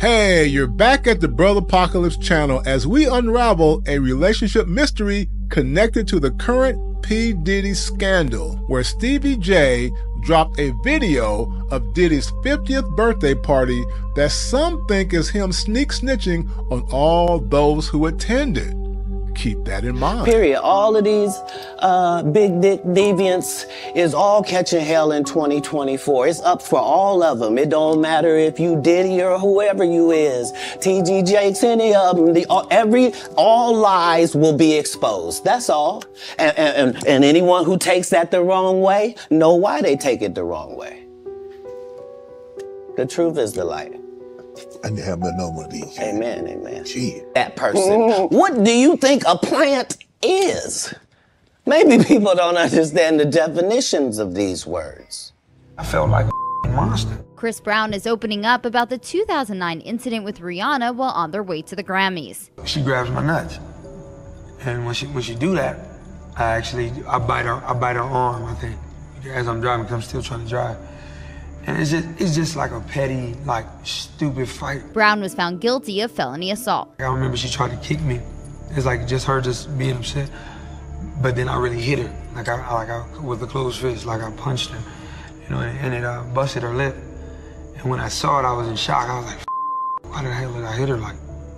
Hey, you're back at the Brothapocalypse channel as we unravel a relationship mystery connected to the current P. Diddy scandal, where Stevie J dropped a video of Diddy's 50th birthday party that some think is him sneak snitching on all those who attended. Keep that in mind. Period. All of these big dick deviants is all catching hell in 2024. It's up for all of them. It don't matter if you Diddy or whoever you is, T.G. Jakes, any of them. All lies will be exposed. That's all. And anyone who takes that the wrong way, know why they take it the wrong way. The truth is the light. I need to have no more of these. Amen, amen. Gee. That person. What do you think a plant is? Maybe people don't understand the definitions of these words. I felt like a monster. Chris Brown is opening up about the 2009 incident with Rihanna while on their way to the Grammys. She grabs my nuts. And when she do that, I bite her arm, I think. As I'm driving, because I'm still trying to drive. And it's just like a petty, like, stupid fight. Brown was found guilty of felony assault. I remember she tried to kick me. It's like just her just being upset. But then I really hit her, like I with a closed fist, like I punched her, you know, and it busted her lip. And when I saw it, I was in shock. I was like, why the hell did I hit her? Like,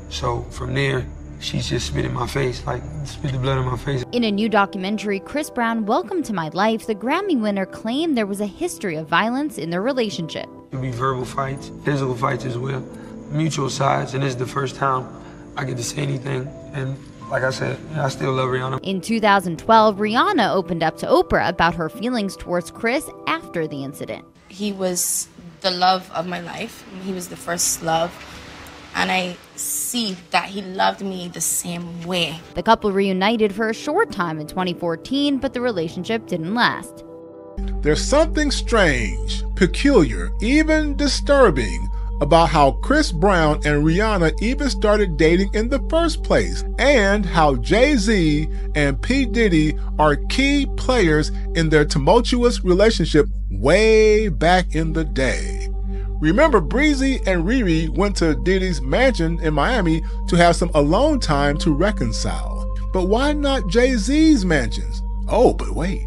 so from there, she just spit in my face, like spit the blood in my face. In a new documentary, Chris Brown, Welcome to My Life, the Grammy winner claimed there was a history of violence in their relationship. It'd be verbal fights, physical fights as well, mutual sides, and this is the first time I get to say anything. And like I said, I still love Rihanna. In 2012, Rihanna opened up to Oprah about her feelings towards Chris after the incident. He was the love of my life. He was the first love. And I see that he loved me the same way. The couple reunited for a short time in 2014, but the relationship didn't last. There's something strange, peculiar, even disturbing about how Chris Brown and Rihanna even started dating in the first place, and how Jay-Z and P. Diddy are key players in their tumultuous relationship way back in the day. Remember, Breezy and Riri went to Diddy's mansion in Miami to have some alone time to reconcile. But why not Jay-Z's mansions? Oh, but wait.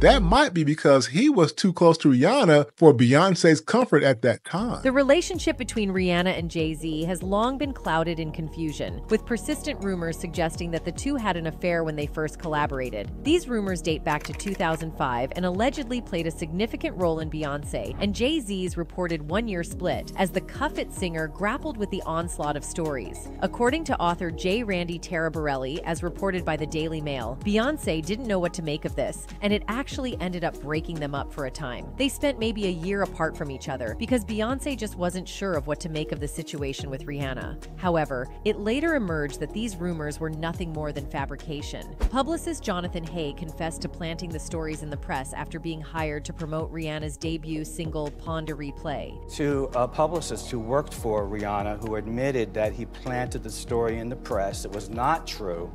That might be because he was too close to Rihanna for Beyonce's comfort at that time. The relationship between Rihanna and Jay-Z has long been clouded in confusion, with persistent rumors suggesting that the two had an affair when they first collaborated. These rumors date back to 2005 and allegedly played a significant role in Beyonce and Jay-Z's reported one-year split, as the Cuff It singer grappled with the onslaught of stories. According to author J. Randy Taraborelli, as reported by the Daily Mail, Beyonce didn't know what to make of this, and it actually ended up breaking them up for a time. They spent maybe a year apart from each other because Beyonce just wasn't sure of what to make of the situation with Rihanna. However, it later emerged that these rumors were nothing more than fabrication. Publicist Jonathan Hay confessed to planting the stories in the press after being hired to promote Rihanna's debut single, Pon de Replay. To a publicist who worked for Rihanna, who admitted that he planted the story in the press. It was not true.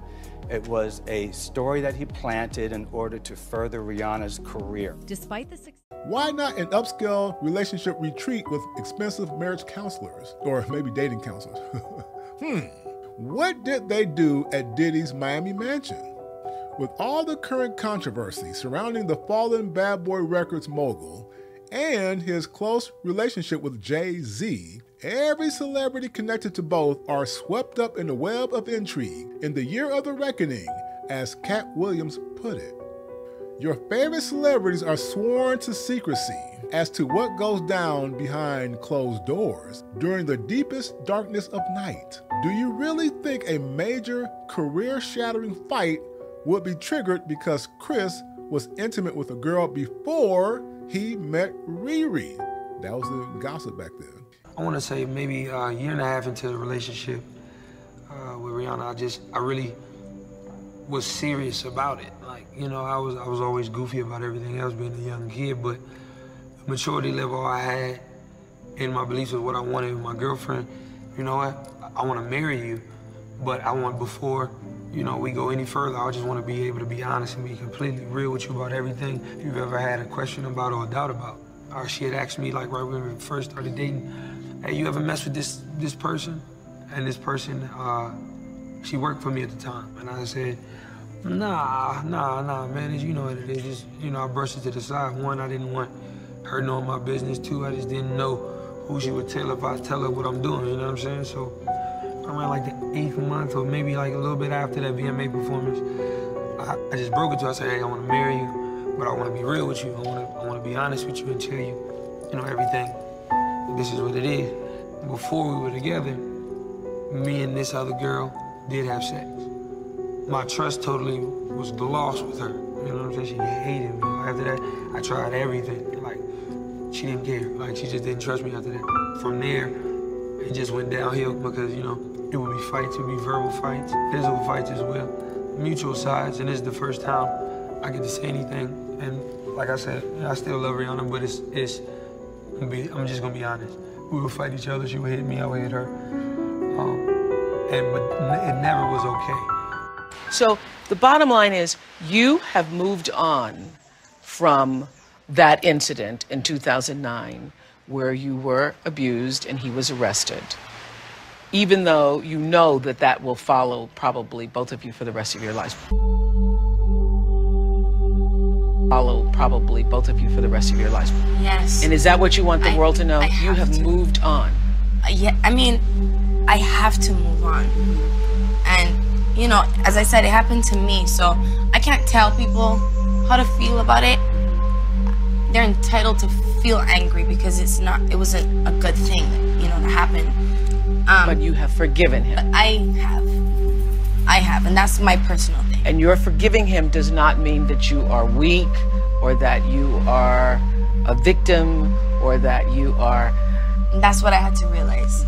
It was a story that he planted in order to further Rihanna's career. Despite the success. Why not an upscale relationship retreat with expensive marriage counselors? Or maybe dating counselors. What did they do at Diddy's Miami mansion? With all the current controversy surrounding the fallen Bad Boy Records mogul and his close relationship with Jay-Z, every celebrity connected to both are swept up in the web of intrigue in the year of the reckoning, as Cat Williams put it. Your favorite celebrities are sworn to secrecy as to what goes down behind closed doors during the deepest darkness of night. Do you really think a major career-shattering fight would be triggered because Chris was intimate with a girl before he met Riri? That was the gossip back then. I want to say maybe a year and a half into the relationship with Rihanna, I really was serious about it. Like, you know, I was always goofy about everything else being a young kid, but maturity level I had in my beliefs was what I wanted with my girlfriend. You know what? I want to marry you, but I want before, you know, we go any further, I just want to be able to be honest and be completely real with you about everything you've ever had a question about or a doubt about. or she had asked me, like, right when we first started dating, hey, you ever mess with this person? And this person, she worked for me at the time. And I said, nah, man, you know what it is. Just, you know, I brushed it to the side. One, I didn't want her knowing my business. Two, I just didn't know who she would tell if I tell her what I'm doing, you know what I'm saying? So around like the 8th month or maybe like a little bit after that VMA performance, I just broke it to her. I said, hey, I want to marry you, but I want to be real with you. I want to be honest with you and tell you, you know, everything. This is what it is. Before we were together, me and this other girl did have sex. My trust totally was lost with her. You know what I'm saying? She hated me. After that, I tried everything. Like, she didn't care. Like, she just didn't trust me after that. From there, it just went downhill because, you know, it would be fights, it would be verbal fights, physical fights as well, mutual sides, and this is the first time I get to say anything. And like I said, I still love Rihanna, but I'm just gonna be honest. We would fight each other. She would hit me, I would hit her. But it never was okay. So the bottom line is you have moved on from that incident in 2009 where you were abused and he was arrested, even though you know that that will follow probably both of you for the rest of your lives. Follow probably both of you for the rest of your lives. Yes. And is that what you want the world to know? You have moved on. Yeah, I mean, I have to move on. And you know, as I said, it happened to me, so I can't tell people how to feel about it. They're entitled to feel angry because it wasn't a good thing, you know, to happen. But you have forgiven him. But I have, and that's my personal thing. And your forgiving him does not mean that you are weak, or that you are a victim, or that you are... And that's what I had to realize.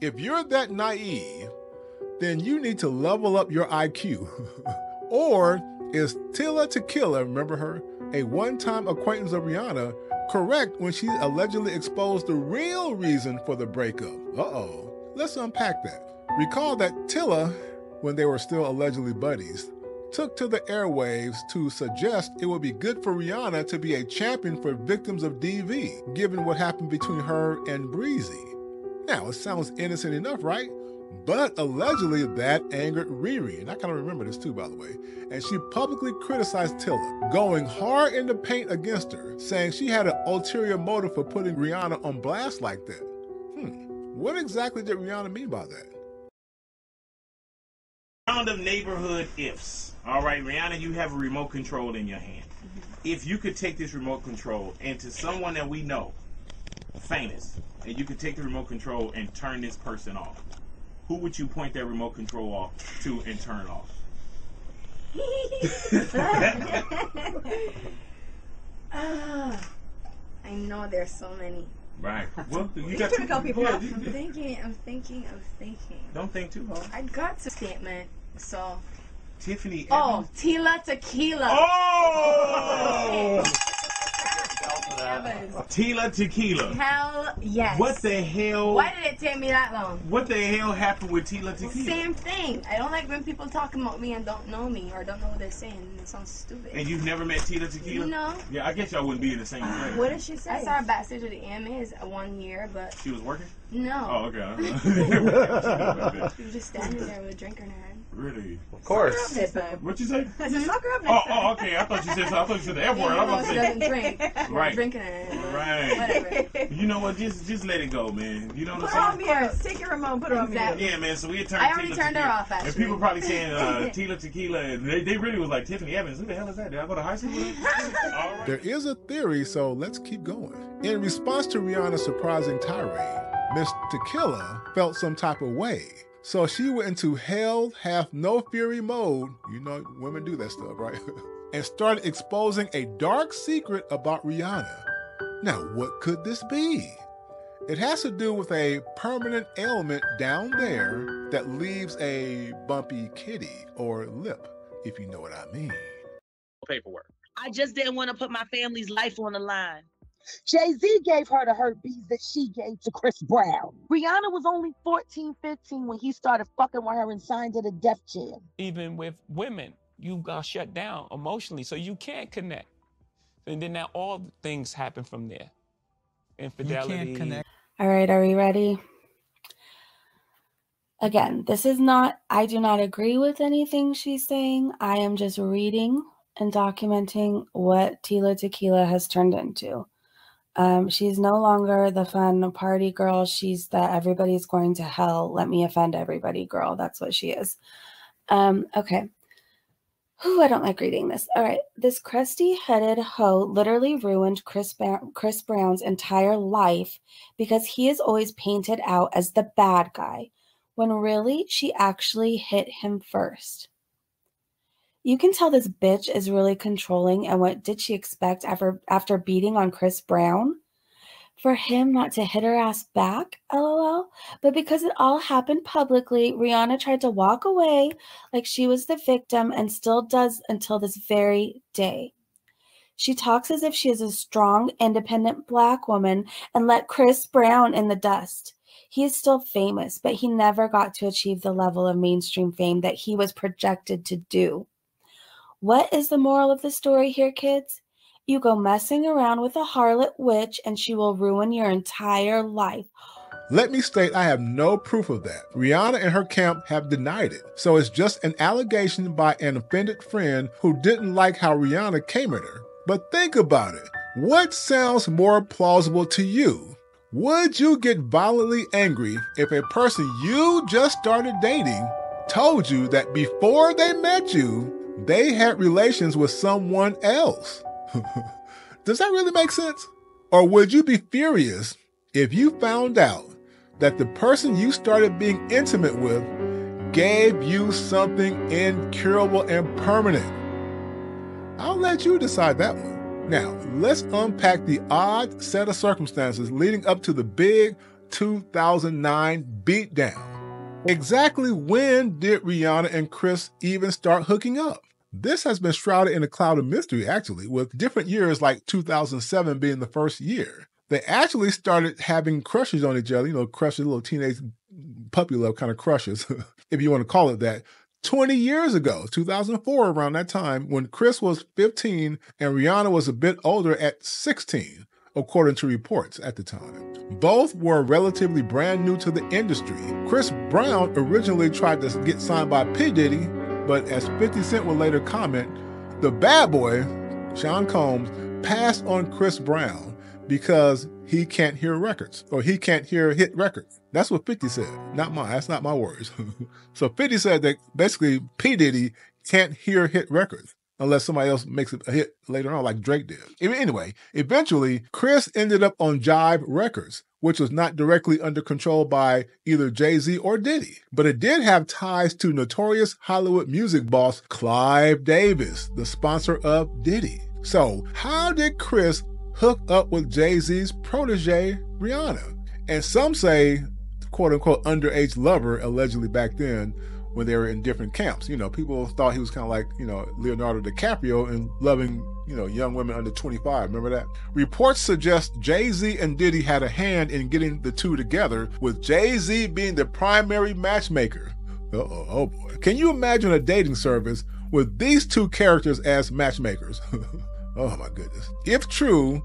If you're that naive, then you need to level up your IQ. Or is Tila Tequila, remember her, a one-time acquaintance of Rihanna, correct when she allegedly exposed the real reason for the breakup? Uh-oh. Let's unpack that. Recall that Tila, when they were still allegedly buddies, took to the airwaves to suggest it would be good for Rihanna to be a champion for victims of DV, given what happened between her and Breezy. Now, it sounds innocent enough, right? But allegedly, that angered Riri, and I kind of remember this too, by the way, and she publicly criticized Tila, going hard in the paint against her, saying she had an ulterior motive for putting Rihanna on blast like that. What exactly did Rihanna mean by that? Round of neighborhood ifs. All right, Rihanna, you have a remote control in your hand. If you could take this remote control and to someone that we know, famous, and you could take the remote control and turn this person off, who would you point that remote control off to and turn off? I know there's so many. Right. Well, you got to call people out. I'm thinking. Don't think too hard. I got a statement, so. Tiffany Evans. Oh, Tila Tequila. Oh! Tila Tequila. Hell yes. What the hell? Why did it take me that long? What the hell happened with Tila Tequila? Same thing. I don't like when people talk about me and don't know me or don't know what they're saying. It sounds stupid. And you've never met Tila Tequila? No. Yeah, I guess y'all wouldn't be in the same place. What did she say? I saw her backstage at the AMAs 1 year, but... She was working? No. Oh, okay. She was just standing there with a drink in her hand. Really? Of course. What'd you say? I said, suck her up next time. Oh, okay. I thought you said so. I thought you said the F word. I was going to say. Drink. Right. Drinking it. Right. Whatever. You know what? Just let it go, man. You know what I'm saying? Put her on mute. Take your remote. Put her on mute. Yeah, man. So we turned. I already turned her off. Actually. And people probably saying Tila Tequila, and they really was like Tiffany Evans. Who the hell is that? Did I go to high school? All right. There is a theory, so let's keep going. In response to Rihanna's surprising tirade, Miss Tequila felt some type of way. So she went into hell, hath no fury mode. You know, women do that stuff, right? And started exposing a dark secret about Rihanna. Now, what could this be? It has to do with a permanent ailment down there that leaves a bumpy kitty or lip, if you know what I mean. Paperwork. I just didn't want to put my family's life on the line. Jay-Z gave her the herpes that she gave to Chris Brown. Rihanna was only 14, 15 when he started fucking with her and signed to the Def Jam. Even with women, you got shut down emotionally, so you can't connect. And then now all things happen from there. Infidelity. You can't connect. All right, are we ready? Again, this is not, I do not agree with anything she's saying. I am just reading and documenting what Tila Tequila has turned into. She's no longer the fun party girl. She's the everybody's going to hell, let me offend everybody girl. That's what she is. Okay. Whew, I don't like reading this. All right. This crusty-headed hoe literally ruined Chris Brown's entire life because he is always painted out as the bad guy, when really she actually hit him first. You can tell this bitch is really controlling, and what did she expect after beating on Chris Brown? For him not to hit her ass back, lol. But because it all happened publicly, Rihanna tried to walk away like she was the victim, and still does until this very day. She talks as if she is a strong, independent black woman and let Chris Brown in the dust. He is still famous, but he never got to achieve the level of mainstream fame that he was projected to do. What is the moral of the story here, kids? You go messing around with a harlot witch and she will ruin your entire life. Let me state, I have no proof of that. Rihanna and her camp have denied it. So it's just an allegation by an offended friend who didn't like how Rihanna came at her. But think about it. What sounds more plausible to you? Would you get violently angry if a person you just started dating told you that before they met you, they had relations with someone else? Does that really make sense? Or would you be furious if you found out that the person you started being intimate with gave you something incurable and permanent? I'll let you decide that one. Now, let's unpack the odd set of circumstances leading up to the big 2009 beatdown. Exactly when did Rihanna and Chris even start hooking up? This has been shrouded in a cloud of mystery, actually, with different years like 2007 being the first year. They actually started having crushes on each other, you know, crushes, little teenage puppy love kind of crushes, if you want to call it that, 20 years ago, 2004, around that time, when Chris was 15 and Rihanna was a bit older at 16, according to reports at the time. Both were relatively brand new to the industry. Chris Brown originally tried to get signed by P. Diddy, but as 50 Cent would later comment, the bad boy, Sean Combs, passed on Chris Brown because he can't hear records, or he can't hear hit records. That's what 50 said, not mine. That's not my words. So 50 said that basically P. Diddy can't hear hit records unless somebody else makes a hit later on, like Drake did. Anyway, eventually, Chris ended up on Jive Records, which was not directly under control by either Jay-Z or Diddy. But it did have ties to notorious Hollywood music boss Clive Davis, the sponsor of Diddy. So how did Chris hook up with Jay-Z's protege, Rihanna? And some say, quote unquote, underage lover, allegedly back then, when they were in different camps. You know, people thought he was kind of like, you know, Leonardo DiCaprio and loving, you know, young women under 25. Remember that? Reports suggest Jay-Z and Diddy had a hand in getting the two together, with Jay-Z being the primary matchmaker. Uh-oh, oh boy. Can you imagine a dating service with these two characters as matchmakers? Oh my goodness. If true,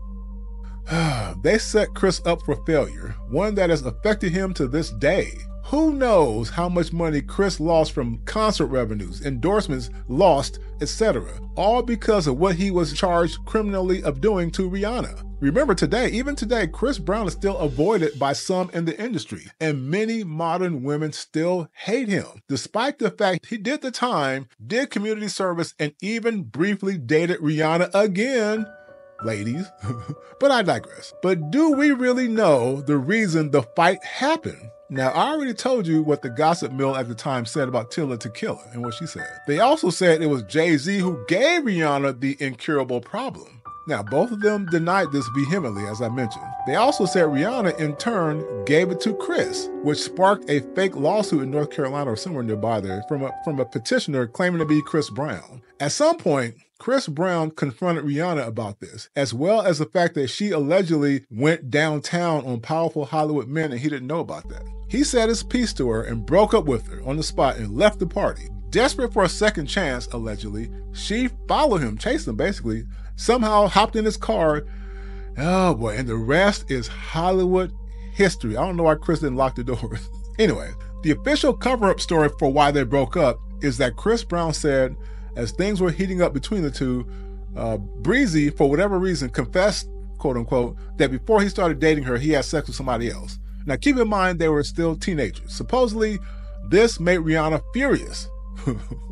they set Chris up for failure, one that has affected him to this day. Who knows how much money Chris lost from concert revenues, endorsements lost, etc. All because of what he was charged criminally of doing to Rihanna. Remember today, even today, Chris Brown is still avoided by some in the industry, and many modern women still hate him, despite the fact he did the time, did community service, and even briefly dated Rihanna again. Ladies, but I digress. But do we really know the reason the fight happened? Now, I already told you what the gossip mill at the time said about Tila Tequila and what she said. They also said it was Jay-Z who gave Rihanna the incurable problem. Now, both of them denied this vehemently, as I mentioned. They also said Rihanna, in turn, gave it to Chris, which sparked a fake lawsuit in North Carolina or somewhere nearby there from a petitioner claiming to be Chris Brown. At some point, Chris Brown confronted Rihanna about this, as well as the fact that she allegedly went downtown on powerful Hollywood men and he didn't know about that. He said his piece to her and broke up with her on the spot and left the party. Desperate for a second chance, allegedly, she followed him, chased him basically, somehow hopped in his car. Oh boy, and the rest is Hollywood history. I don't know why Chris didn't lock the doors. Anyway, the official cover-up story for why they broke up is that Chris Brown said, as things were heating up between the two, Breezy, for whatever reason, confessed, quote unquote, that before he started dating her, he had sex with somebody else. Now keep in mind, they were still teenagers. Supposedly, this made Rihanna furious.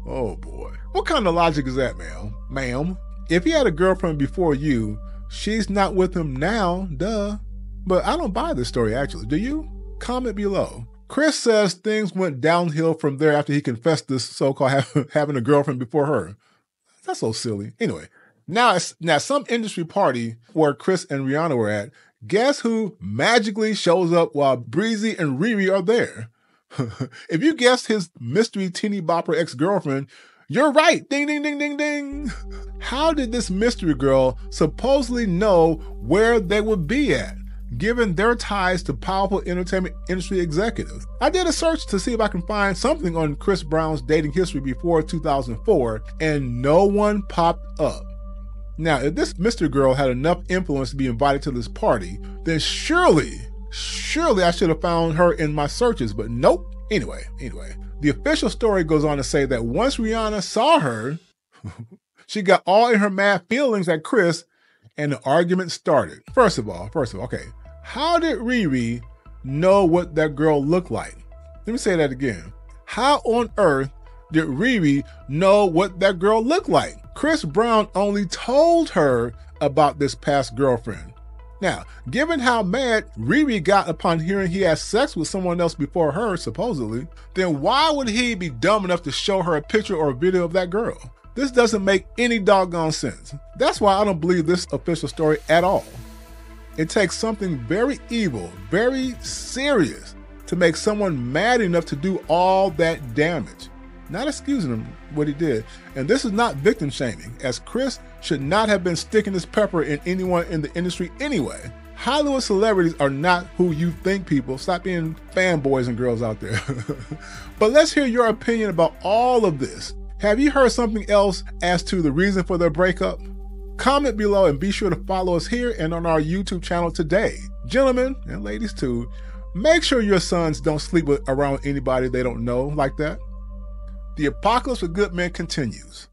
Oh boy. What kind of logic is that, ma'am? Ma'am? If he had a girlfriend before you, she's not with him now, duh. But I don't buy this story actually, do you? Comment below. Chris says things went downhill from there after he confessed this so-called having a girlfriend before her. That's so silly. Anyway, now some industry party where Chris and Rihanna were at, guess who magically shows up while Breezy and Riri are there? If you guessed his mystery teeny bopper ex-girlfriend, you're right. Ding, ding, ding, ding, ding. How did this mystery girl supposedly know where they would be at, given their ties to powerful entertainment industry executives? I did a search to see if I can find something on Chris Brown's dating history before 2004, and no one popped up. Now, if this mystery girl had enough influence to be invited to this party, then surely I should have found her in my searches, but nope. Anyway, the official story goes on to say that once Rihanna saw her, she got all in her mad feelings at Chris, and the argument started. First of all, okay, how did Riri know what that girl looked like? Let me say that again. How on earth did Riri know what that girl looked like? Chris Brown only told her about this past girlfriend. Now, given how mad Riri got upon hearing he had sex with someone else before her, supposedly, then why would he be dumb enough to show her a picture or a video of that girl? This doesn't make any doggone sense. That's why I don't believe this official story at all. It takes something very evil, very serious, to make someone mad enough to do all that damage. Not excusing him what he did. And this is not victim shaming, as Chris should not have been sticking his pepper in anyone in the industry anyway. Hollywood celebrities are not who you think, people. Stop being fanboys and girls out there. But let's hear your opinion about all of this. Have you heard something else as to the reason for their breakup? Comment below and be sure to follow us here and on our YouTube channel today. Gentlemen, and ladies too, make sure your sons don't sleep around anybody they don't know like that. The Apocalypse of Good Men continues.